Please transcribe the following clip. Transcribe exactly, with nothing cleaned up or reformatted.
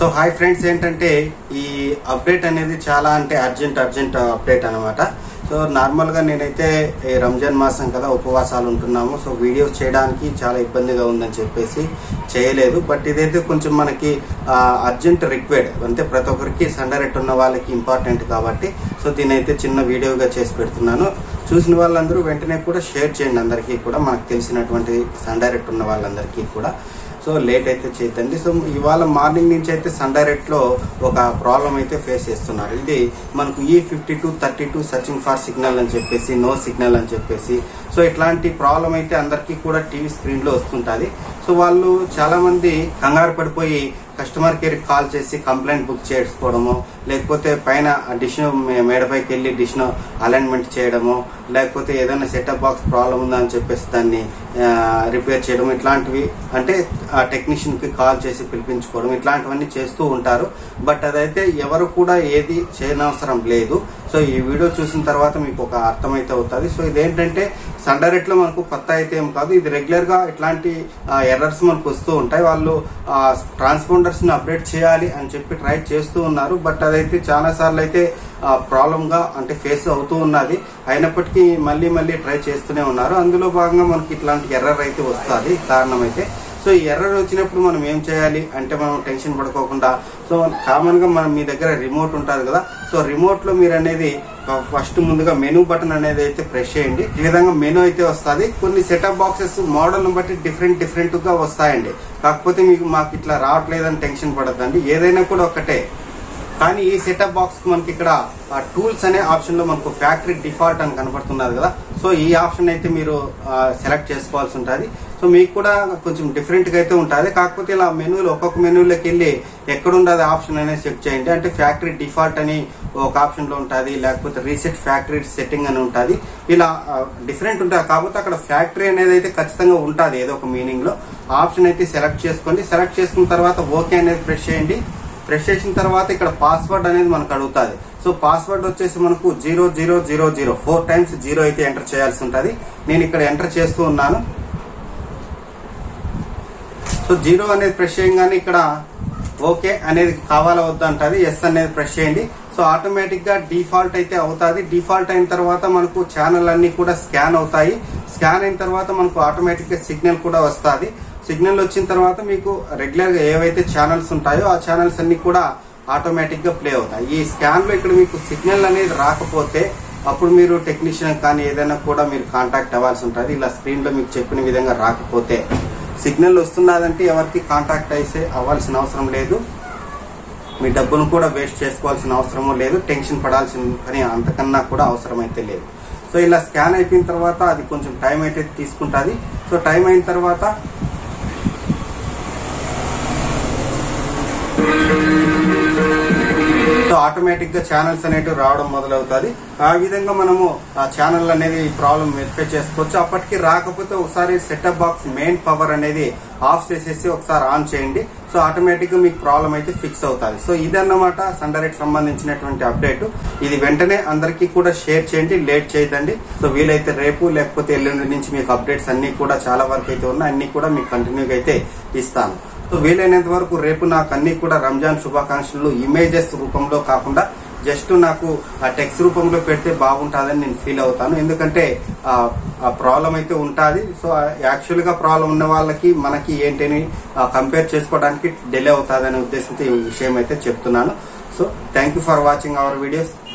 सो hi friends एंटे update अने चला अंत अर्जेंट अर्जेंट अपडेट अन्नमाट। सो नार्मल गा नेनैते रमजान मासं कदा उपवासालु उंटुन्नामु। सो वीडियोस चेयडानिकी चाला इब्బందిగా ఉందని చెప్పేసి చేయలేదు, బట్ ఇదైతే కొంచెం మనకి అర్జెంట్ రిక్వైర్డ్ అంటే ప్రతి ఒక్కరికి సండైరెక్ట్ ఉన్న వాళ్ళకి ఇంపార్టెంట్ కాబట్టి సో దీనినైతే చిన్న వీడియోగా చేసి పెడుతున్నాను। చూసిన వాళ్ళందరూ వెంటనే కూడా షేర్ చేయండి అందరికీ కూడా, మనకు తెలిసినటువంటి సండైరెక్ట్ ఉన్న వాళ్ళందరికీ కూడా। సో లేట్ అయితే చేతండి। సో ఇవాళ మార్నింగ్ నుంచి అయితే సండైరెక్ట్ లో ఒక ప్రాబ్లం అయితే ఫేస్ చేస్తున్నారు। ఇది మనకు ఈ fifty two thirty two searching for signal అని చెప్పేసి నో సిగ్నల్ అని చెప్పేసి సో ఇట్లాంటి ప్రాబ్లం అయితే అందరికీ కూడా టీవీ స్క్రీన్ లో వస్తుంటది। సో వాళ్ళు చాలా మంది కంగారు పడిపోయి కస్టమర్ కేర్ కాల్ చేసి కంప్లైంట్ బుక్ చేసుకోవడము, లేకపోతే పైన డిష్ మేడపైకి వెళ్ళి డిష్ అలైన్మెంట్ చేయడము, లేకపోతే ఏదైనా సెటప్ బాక్స్ ప్రాబ్లం ఉందని చెప్పేసి దాన్ని రిపేర్ చేయడం, ఇట్లాంటివి అంటే ఆ టెక్నీషియన్ కి కాల్ చేసి పిలిపించుకోవడం ఇట్లాంటివన్నీ చేస్తూ ఉంటారు। బట్ అదైతే ఎవరు కూడా ఏది చేయనవసరం లేదు। సో ఈ వీడియో చూసిన తర్వాత మీకు ఒక అర్థం అయితే అవుతుంది। సో ఇదేంటంటే సండైరెక్ట్ లో మనకు కొత్త అయితే ఏం కాదు, ఇది రెగ్యులర్ గా ఇట్లాంటి ఎర్రర్స్ మనకు వస్తూ ఉంటాయి। వాళ్ళు ట్రాన్స్పాండర్ अपडेट చేయాలి అని చెప్పి ట్రై చేస్తూ ఉన్నారు, బట్ అదైతే చాలా సార్లు అయితే ప్రాబ్లం గా అంటే ఫేస్ అవుతూ ఉన్నది। అయినప్పటికీ మళ్ళీ మళ్ళీ ట్రై చేస్తూనే ఉన్నారు, అందులో భాగంగా మనకి ఇట్లాంటి ఎర్రర్ అయితే వస్తుంది కారణం అయితే। సో ఈ ఎర్రర్ వచ్చినప్పుడు మనం ఏం చేయాలి అంటే మనం టెన్షన్ పడుకోకుండా సో కామన్ గా మనం మీ దగ్గర రిమోట్ ఉంటుంది కదా, సో రిమోట్ లో మీరు అనేది ఫస్ట్ ముందుగా మెనూ బటన్ అనేది అయితే ప్రెస్ చేయండి। ఈ విధంగా మెనూ అయితే వస్తుంది। కొన్ని సెటప్ బాక్సెస్ మోడల్ ను బట్టి డిఫరెంట్ డిఫరెంట్ గా వస్తాయండి, కాకపోతే మీకు మాకు ఇట్లా రావట్లేదని టెన్షన్ పడద్దండి, ఏదైనా కూడా ఒకటే। కానీ ఈ సెటప్ బాక్స్ మనకి ఇక్కడ టూల్స్ అనే ఆప్షన్ లో మనకు ఫ్యాక్టరీ డిఫాల్ట్ అని కనపడుతున్నారు కదా, సో ఈ ఆప్షన్ అయితే మీరు సెలెక్ట్ చేసుకోవాల్సి ఉంటుంది। సో మీకు కూడా కొంచెం డిఫరెంట్ గా అయితే ఉంటుంది, కాకపోతే ఇలా మెనూలు ఒక్కొక్క మెనూలోకి వెళ్ళి ఎక్కడుండదు ఆప్షన్ అనేది సెట్ చేయండి। అంటే ఫ్యాక్టరీ డిఫాల్ట్ అని ఒక ఆప్షన్ లో ఉంటుంది, లేకపోతే రీసెట్ ఫ్యాక్టరీ సెట్టింగ్ అని ఉంటుంది, ఇలా డిఫరెంట్ ఉంటుంది। కాకపోతే అక్కడ ఫ్యాక్టరీ అనేది అయితే ఖచ్చితంగా ఉంటుంది ఏదో ఒక మీనింగ్ లో, ఆప్షన్ అయితే సెలెక్ట్ చేసుకోండి। సెలెక్ట్ చేసుకున్న తర్వాత ఓకే అనేది ప్రెస్ చేయండి। ప్రెస్ చేసిన తర్వాత ఇక్కడ పాస్వర్డ్ అనేది మనకు అడుగుతుంది। సో పాస్వర్డ్ వచ్చేసి మనకు zero zero zero zero four times zero అయితే ఎంటర్ చేయాల్సి ఉంటుంది। నేను ఇక్కడ ఎంటర్ చేస్తూ ఉన్నాను। సో జీరో అనేది ప్రెస్ చేయగానే ఇక్కడ ఓకే అనేది కావాలా వద్దంటది, ఎస్ అనేది ప్రెస్ చేయండి। సో ఆటోమేటిక్ గా డిఫాల్ట్ అయితే అవుతుంది। డిఫాల్ట్ అయిన తర్వాత మనకు ఛానల్ అన్ని కూడా స్కాన్ అవుతాయి, స్కాన్ అయిన తర్వాత మనకు ఆటోమేటిక్ గా సిగ్నల్ కూడా వస్తుంది। సిగ్నల్ వచ్చిన తర్వాత మీకు రెగ్యులర్ గా ఏవైతే ఛానల్స్ ఉంటాయో ఆ ఛానల్స్ అన్ని కూడా ఆటోమేటిక్ గా ప్లే అవుతాయి। ఈ స్కాన్ లో ఇక్కడ మీకు సిగ్నల్ అనేది రాకపోతే అప్పుడు మీరు టెక్నీషియన్ కానీ ఏదైనా కూడా మీరు కాంటాక్ట్ అవ్వాల్సి ఉంటుంది। ఇలా స్క్రీన్ లో మీకు చెప్పిన విధంగా రాకపోతే సిగ్నల్ వస్తున్నదంటే ఎవరికి కాంటాక్ట్ అయితే అవ్వాల్సిన అవసరం లేదు, మీ డబ్బును కూడా వేస్ట్ చేసుకోవాల్సిన అవసరమూ లేదు, టెన్షన్ పడాల్సిన పని అంతకన్నా కూడా అవసరం అయితే లేదు। సో ఇలా స్కాన్ అయిపోయిన తర్వాత అది కొంచెం టైం అయితే తీసుకుంటుంది। సో టైం అయిన తర్వాత సో ఆటోమేటిక్ గా ఛానల్స్ అనేవి రావడం మొదలవుతుంది। ఆ విధంగా మనము ఆ ఛానల్ అనేది ప్రాబ్లం వెరిఫై చేసుకోవచ్చు। అప్పటికి రాకపోతే ఒకసారి సెటప్ బాక్స్ మెయిన్ పవర్ అనేది ఆఫ్ చేసేసి ఒకసారి ఆన్ చేయండి। సో ఆటోమేటిక్ గా మీకు ప్రాబ్లం అయితే ఫిక్స్ అవుతుంది। సో ఇదన్నమాట సండైరెక్ట్ సంబంధించినటువంటి అప్డేట్। ఇది వెంటనే అందరికీ కూడా షేర్ చేయండి, లేట్ చేయదండి। సో వీలైతే రేపు లేకపోతే ఎల్లుండి నుంచి మీకు అప్డేట్స్ అన్ని కూడా చాలా వరకు అయితే ఉన్నాయి, అన్ని కూడా మీకు కంటిన్యూగా అయితే ఇస్తాను। సో వీలైనంత వరకు రేపు నాకు అన్ని కూడా రంజాన్ శుభాకాంక్షలు ఇమేజెస్ రూపంలో కాకుండా జస్ట్ నాకు ఆ టెక్స్ట్ రూపంలో పెడితే బాగుంటుందని నేను ఫీల్ అవుతాను, ఎందుకంటే ఆ ప్రాబ్లం అయితే ఉంటుంది। సో యాక్చువల్ గా ప్రాబ్లం ఉన్న వాళ్ళకి మనకి ఏంటని కంపేర్ చేసుకోవడానికి డిలే అవుతుంది అనే ఉద్దేశంతో ఈ విషయం అయితే చెప్తున్నాను। So thank you for watching our videos.